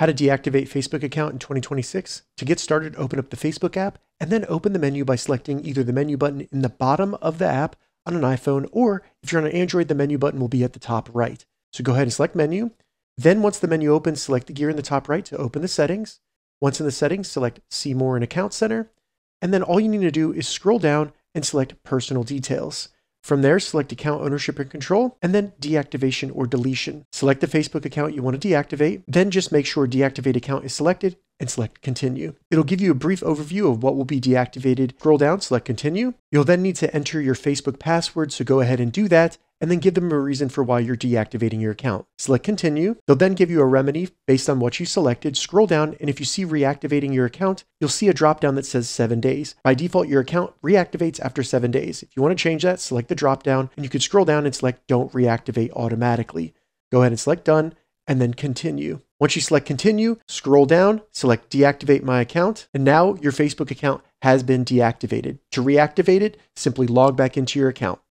How to deactivate Facebook account in 2026. To get started, open up the Facebook app and then open the menu by selecting either the menu button in the bottom of the app on an iPhone, or if you're on an Android, the menu button will be at the top right. So go ahead and select menu. Then once the menu opens, select the gear in the top right to open the settings. Once in the settings, select See More in Account Center. And then all you need to do is scroll down and select Personal Details. From there, select Account Ownership and Control, and then Deactivation or Deletion. Select the Facebook account you want to deactivate, then just make sure Deactivate Account is selected and select Continue. It'll give you a brief overview of what will be deactivated. Scroll down, select Continue. You'll then need to enter your Facebook password, so go ahead and do that, and then give them a reason for why you're deactivating your account. Select Continue. They'll then give you a remedy based on what you selected. Scroll down, and if you see reactivating your account, you'll see a dropdown that says 7 days. By default, your account reactivates after 7 days. If you want to change that, select the dropdown, and you can scroll down and select Don't Reactivate Automatically. Go ahead and select Done, and then Continue. Once you select Continue, scroll down, select Deactivate My Account, and now your Facebook account has been deactivated. To reactivate it, simply log back into your account.